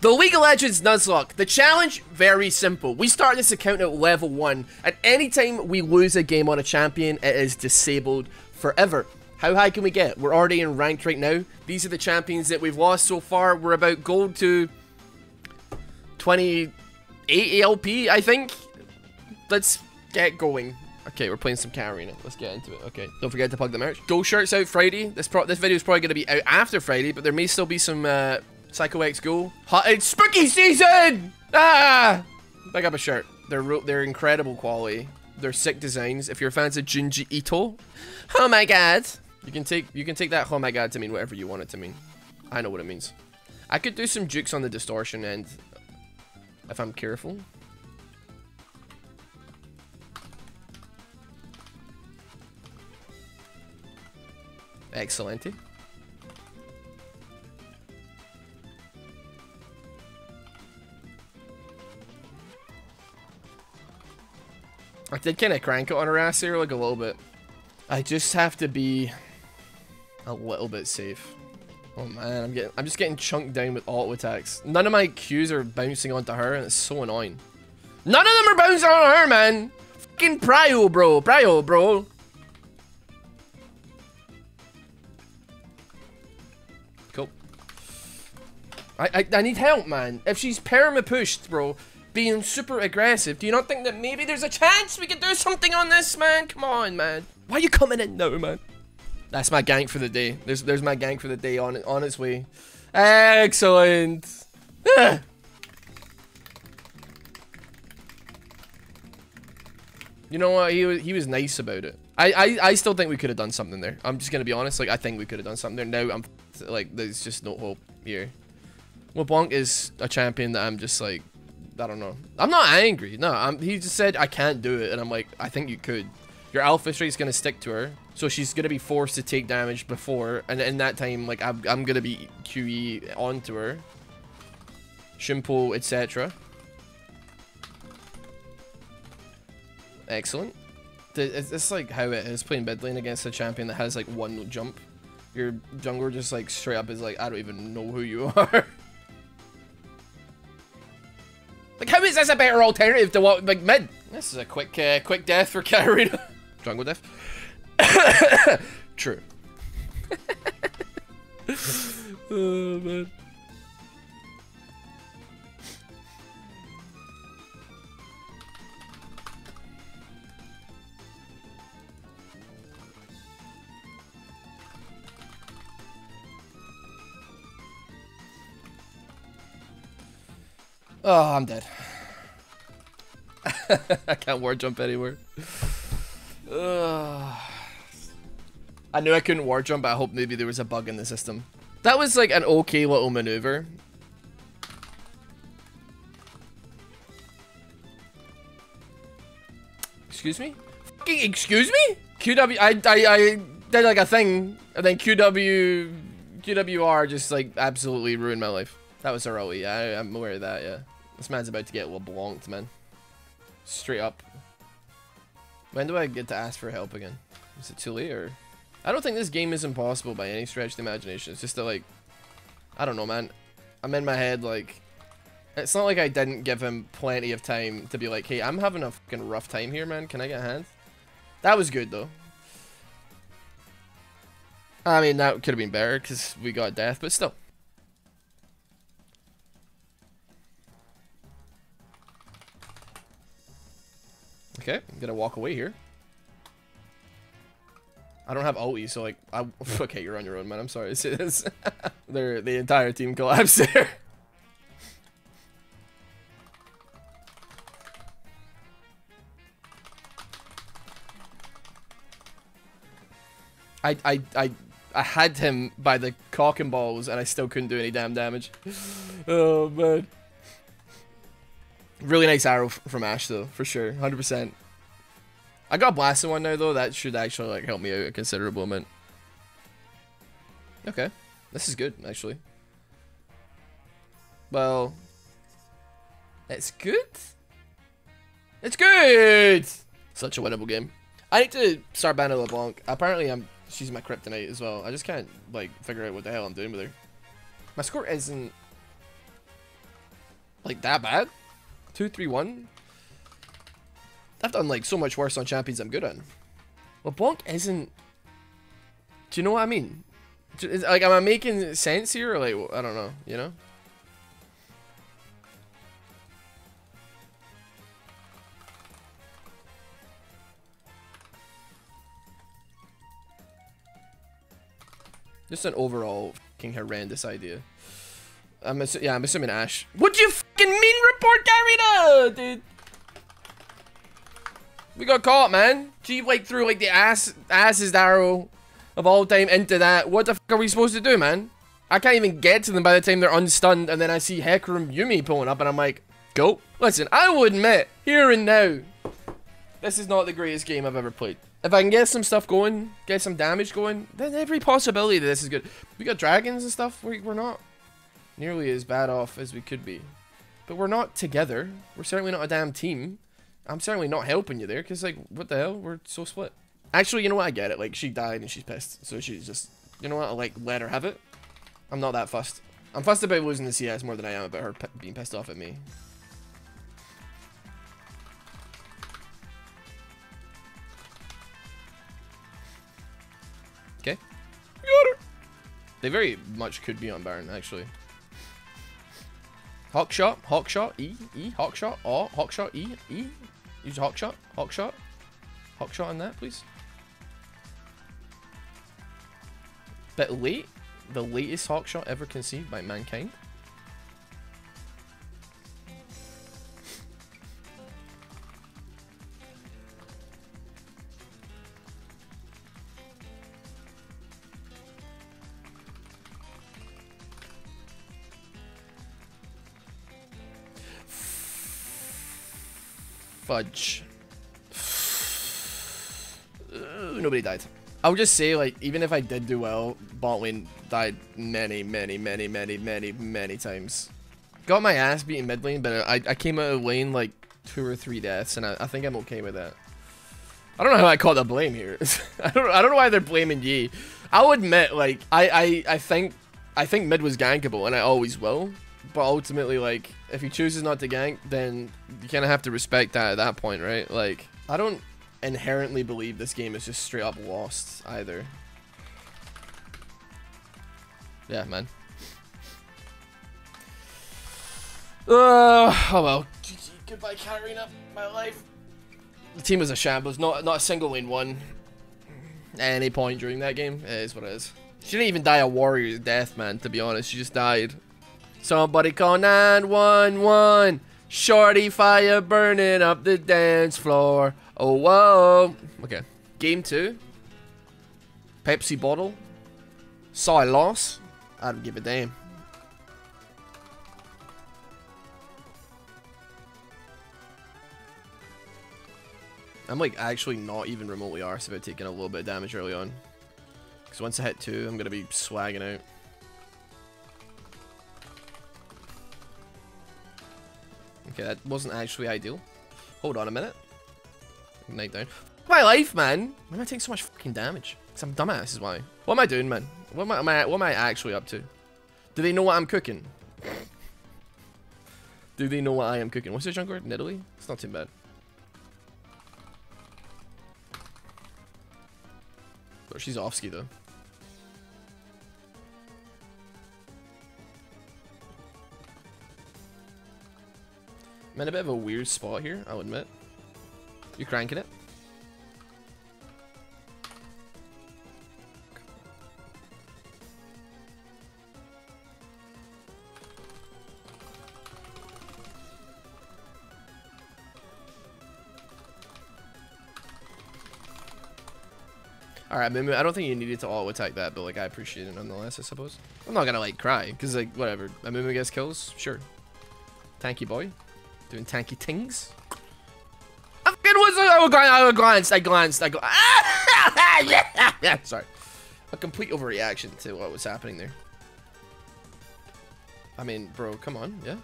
The League of Legends Nuzlocke. The challenge, very simple. We start this account at level 1. At any time we lose a game on a champion, it is disabled forever. How high can we get? We're already in ranked right now. These are the champions that we've lost so far. We're about gold to 28 ALP, I think. Let's get going. Okay, we're playing some Katarina. Let's get into it. Okay, don't forget to plug the merch. Go shirts out Friday. This video is probably going to be out after Friday, but there may still be some... Psycho X Ghoul. It's spooky season! Ah! Pick up a shirt. They're incredible quality. They're sick designs. If you're fans of Junji Ito, oh my god, you can take that oh my god to mean whatever you want it to mean. I know what it means. I could do some jukes on the distortion end if I'm careful. Excellent. I did kind of crank it on her ass here, like a little bit. I just have to be a little bit safe. Oh man, I'm just getting chunked down with auto attacks. None of my Qs are bouncing onto her, and it's so annoying. None of them are bouncing on her, man. Fucking prio, bro, prio, bro. Cool. I need help, man. If she's perma pushed, bro. Being super aggressive. Do you not think that maybe there's a chance we could do something on this, man? Come on, man. Why are you coming in now, man? That's my gank for the day. There's my gank for the day on its way. Excellent. Ah. You know what? He was nice about it. I still think we could have done something there. I'm just gonna be honest. Like I think we could have done something there. Now I'm like there's just no hope here. Well, Bonk is a champion that I'm just like. I don't know. I'm not angry. No, he just said I can't do it, and I'm like, I think you could. Your alpha strategy is gonna stick to her, so she's gonna be forced to take damage before, and in that time, like I'm gonna be QE onto her, Shimpo, etc. Excellent. It's like how it is playing mid lane against a champion that has like one jump. Your jungler just like straight up is like, I don't even know who you are. Like, how is this a better alternative to what, like, mid? This is a quick death for Katarina. Jungle death. True. Oh, man. Oh, I'm dead. I can't war jump anywhere. I knew I couldn't war jump, but I hope maybe there was a bug in the system. That was like an okay little maneuver. Excuse me? Fucking excuse me? QW, I did like a thing, and then QWR just like absolutely ruined my life. That was a roll, yeah, I'm aware of that, yeah. This man's about to get LeBlanc, man. Straight up. When do I get to ask for help again? Is it too late or? I don't think this game is impossible by any stretch of the imagination. It's just that, like, I don't know, man. I'm in my head, like, it's not like I didn't give him plenty of time to be like, hey, I'm having a fucking rough time here, man. Can I get a hand? That was good, though. I mean, that could have been better because we got death, but still. Okay, I'm gonna walk away here. I don't have ulti, so like, okay, you're on your own, man. I'm sorry to say this. The entire team collapsed there. I had him by the cock and balls, and I still couldn't do any damn damage. Oh man. Really nice arrow from Ashe though, for sure, 100%. I got blasted one now though, that should actually like help me out a considerable amount. Okay, this is good actually. Well, it's good? It's good! Such a winnable game. I need to start banning LeBlanc. Apparently she's my Kryptonite as well. I just can't like figure out what the hell I'm doing with her. My score isn't Like, that bad? 2-3-1? I've done, like, so much worse on champions I'm good on. LeBlanc isn't... Do you know what I mean? Like, am I making sense here? Or, like, I don't know, you know? Just an overall fucking horrendous idea. I'm assuming Ashe. What do you fucking mean report Katarina, dude? We got caught, man. She like threw like the ass's arrow of all time into that. What the fuck are we supposed to do, man? I can't even get to them by the time they're unstunned, and then I see Hecarim Yumi pulling up and I'm like, go. Listen, I will admit, here and now, this is not the greatest game I've ever played. If I can get some stuff going, get some damage going, then every possibility that this is good. We got dragons and stuff. We're not nearly as bad off as we could be. But we're not together. We're certainly not a damn team. I'm certainly not helping you there, because, like, what the hell? We're so split. Actually, you know what? I get it. Like, she died and she's pissed. So she's just, you know what? I'll, like, let her have it. I'm not that fussed. I'm fussed about losing the CS more than I am about her being pissed off at me. Okay. They very much could be on Baron, actually. Hawkshot, Hawkshot, E, Hawkshot, or Hawkshot, E. Use Hawkshot, Hawkshot. Hawkshot on that, please. Bit late. The latest Hawkshot ever conceived by mankind. Fudge. Nobody died. I would just say, like, even if I did do well, bot lane died many times. Got my ass beaten mid lane, but I came out of lane like 2 or 3 deaths, and I think I'm okay with that. I don't know how I caught the blame here. I don't know why they're blaming Yi. I'll admit, like, I think mid was gankable, and I always will. But ultimately, like, if he chooses not to gank, then you kind of have to respect that at that point, right? Like, I don't inherently believe this game is just straight up lost either. Yeah, man. Oh well. GG, goodbye, Katarina. My life. The team was a shambles. Not a single lane won at any point during that game. It is what it is. She didn't even die a warrior's death, man. To be honest, she just died. Somebody call 911. Shorty fire burning up the dance floor. Oh, whoa. Okay. Game 2. Pepsi bottle. Saw a loss. I don't give a damn. I'm like actually not even remotely arsed about taking a little bit of damage early on. Because once I hit 2, I'm going to be swagging out. Okay, that wasn't actually ideal. Hold on a minute. Night down. My life, man. Why am I taking so much fucking damage? Because I'm dumbass is why. What am I doing, man? What am I actually up to? Do they know what I'm cooking? Do they know what I am cooking? What's this junkyard? Nidalee? It's not too bad. But she's off ski, though. I'm in a bit of a weird spot here, I'll admit. You're cranking it. Alright, I don't think you needed to auto attack that, but like I appreciate it nonetheless, I suppose. I'm not gonna like cry, because like whatever. Amumu gets kills, sure. Tanky boy. Doing tanky things. I fucking was. I glanced. Sorry. A complete overreaction to what was happening there. I mean, bro, come on, yeah.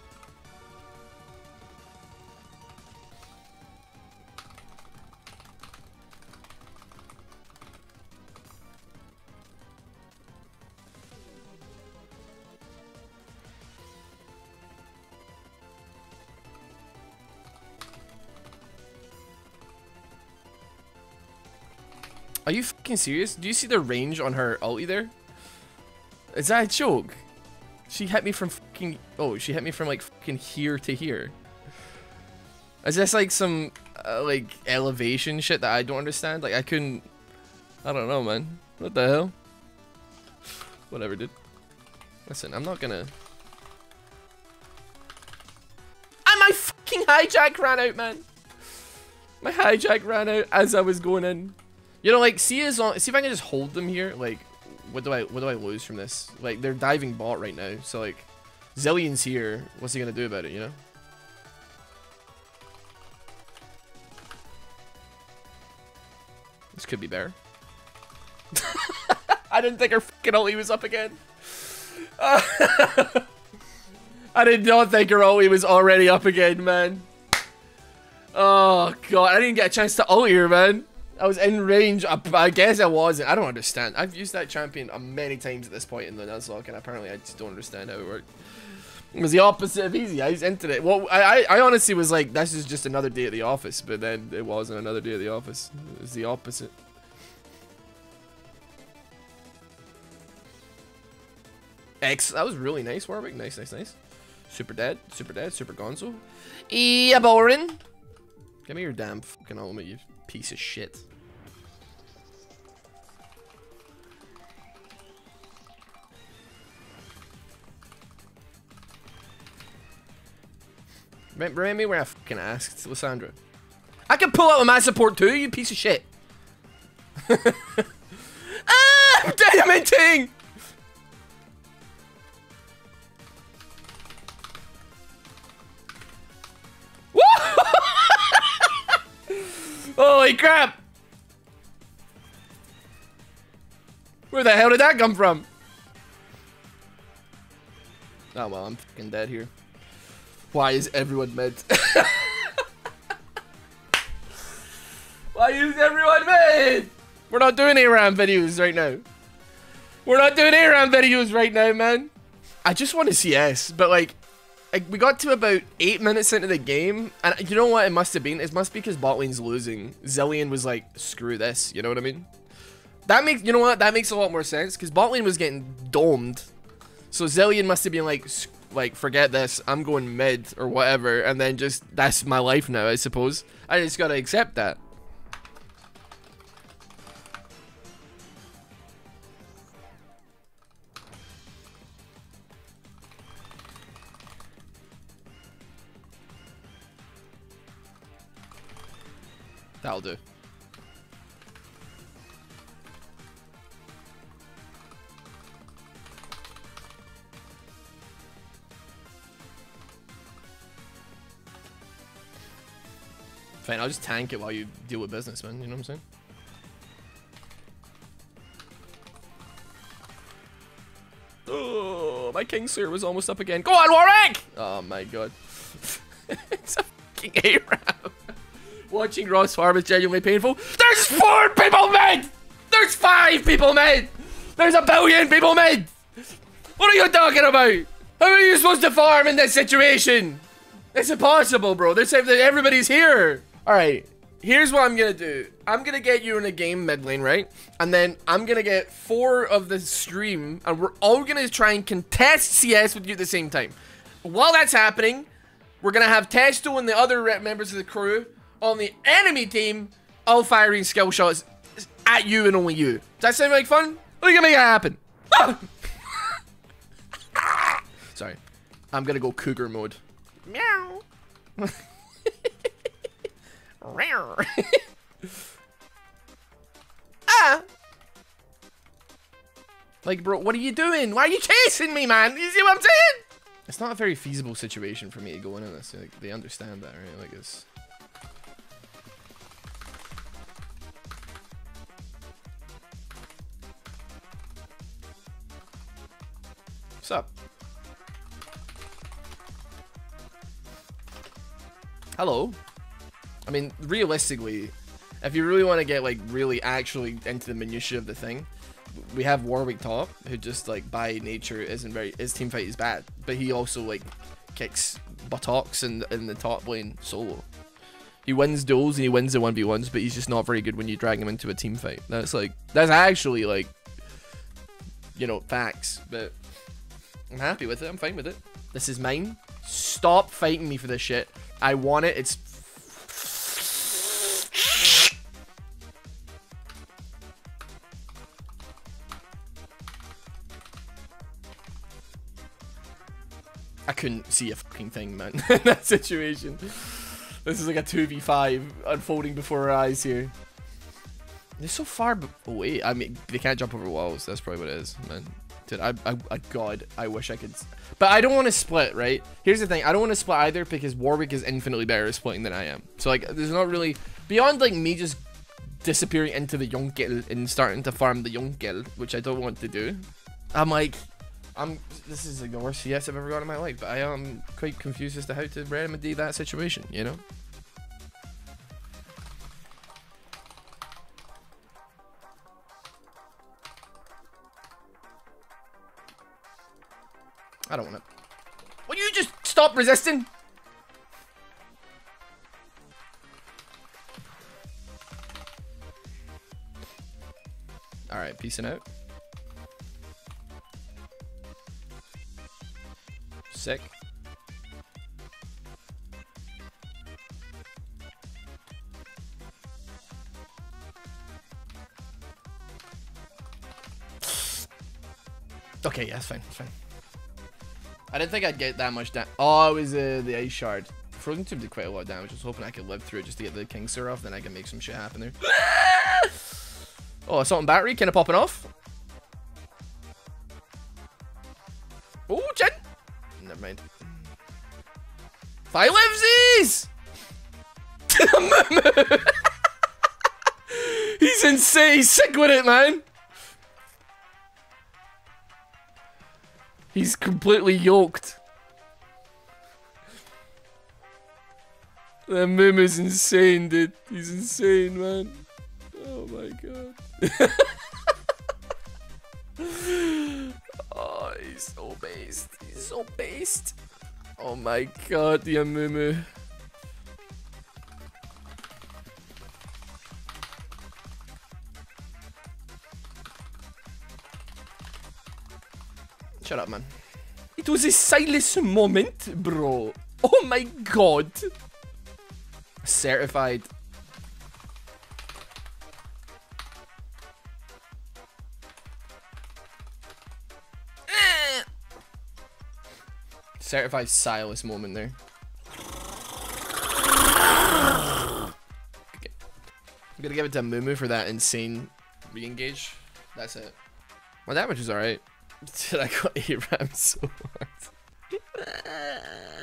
Are you fucking serious? Do you see the range on her ulti there? Is that a joke? She hit me from fucking... Oh, she hit me from like fucking here to here. Is this like some like elevation shit that I don't understand? Like I couldn't... I don't know, man. What the hell? Whatever, dude. Listen, I'm not gonna... And my fucking hijack ran out, man. My hijack ran out as I was going in. You know, like, see if I can just hold them here. Like, what do I lose from this? Like, they're diving bot right now. So, like, Zilean's here. What's he gonna do about it, you know? This could be better. I didn't think her fucking ulti was up again. I did not think her ulti was already up again, man. Oh god, I didn't get a chance to ulti her, man. I was in range. I guess I wasn't. I don't understand. I've used that champion many times at this point in the Nuzlocke, and apparently I just don't understand how it worked. It was the opposite of easy. I was into it. Well, I honestly was like, this is just another day at the office, but then it wasn't another day at the office. It was the opposite. X. That was really nice, Warwick. Nice, nice, nice. Super dead. Super dead. Super gonzo. Yeah, boring. Give me your damn fucking ultimate, you piece of shit. Remember me where I fucking asked, Lissandra. I can pull out with my support too, you piece of shit. Ah, I'm diamanting! Holy crap! Where the hell did that come from? Oh well, I'm fucking dead here. Why is everyone med? Why is everyone med? We're not doing A-round videos right now. We're not doing A-round videos right now, man. I just want to see S, but like... we got to about 8 minutes into the game, and you know what it must have been? It must be because bot lane's losing. Zilean was like, screw this, you know what I mean? That makes, you know what? That makes a lot more sense, because bot lane was getting domed. So Zilean must have been like, forget this, I'm going mid, or whatever, and then just, that's my life now, I suppose. I just gotta accept that. That'll do. Fine, I'll just tank it while you deal with business, man. You know what I'm saying? Oh, my Kingseer was almost up again. Go on, Warwick! Oh my god. It's a fucking A-round. Watching Ross Farm is genuinely painful. There's 4 people mid! There's 5 people mid! There's a billion people mid! What are you talking about? How are you supposed to farm in this situation? It's impossible, bro. They're saying that everybody's here. Alright, here's what I'm gonna do. I'm gonna get you in a game mid lane, right? And then I'm gonna get 4 of the stream, and we're all gonna try and contest CS with you at the same time. While that's happening, we're gonna have Testo and the other members of the crew on the enemy team, all firing skill shots at you and only you. Does that sound like fun? We're gonna make it happen. Sorry, I'm gonna go cougar mode. Meow. Rare. Ah. Like, bro, what are you doing? Why are you chasing me, man? You see what I'm saying? It's not a very feasible situation for me to go into this. Like, they understand that, right? Like, it's. What's up? Hello. I mean, realistically, if you really want to get like really actually into the minutiae of the thing, we have Warwick top, who just like by nature isn't very, his team fight is bad, but he also like kicks buttocks in the top lane solo. He wins duels and he wins the 1v1s, but he's just not very good when you drag him into a team fight. That's like, that's actually like, you know, facts, but I'm happy with it. I'm fine with it. This is mine. Stop fighting me for this shit. I want it. It's... I couldn't see a fucking thing, man, in that situation. This is like a 2v5 unfolding before our eyes here. They're so far away. I mean, they can't jump over walls. That's probably what it is, man. Dude, God, I wish I could. But I don't want to split, right? Here's the thing. I don't want to split either because Warwick is infinitely better at splitting than I am. So, like, there's not really... Beyond, like, me just disappearing into the Yonkel and starting to farm the Yonkel, which I don't want to do. I'm like... This is like the worst CS I've ever got in my life, but I am quite confused as to how to remedy that situation, you know? I don't want it. Will you just stop resisting? Alright, peacing out. Sick. Okay, yeah, that's fine, that's fine. I didn't think I'd get that much damage. Oh, it was the ice shard. Frozen Tomb did quite a lot of damage. I was hoping I could live through it just to get the King Sir off, then I can make some shit happen there. Oh, assault and battery, kinda popping off. Oh, Jen! Never mind. 5 livesies! He's insane. He's sick with it, man. He's completely yoked. That Mumu's insane, dude. He's insane, man. Oh my god. Oh, he's so based. He's so based. Oh my god, the Amumu. Shut up, man. It was a Silas moment, bro. Oh my god. Certified. Certified Silas moment there. Okay. I'm gonna give it to Amumu for that insane re-engage. That's it. My damage was alright. Dude, I got A-rammed so hard.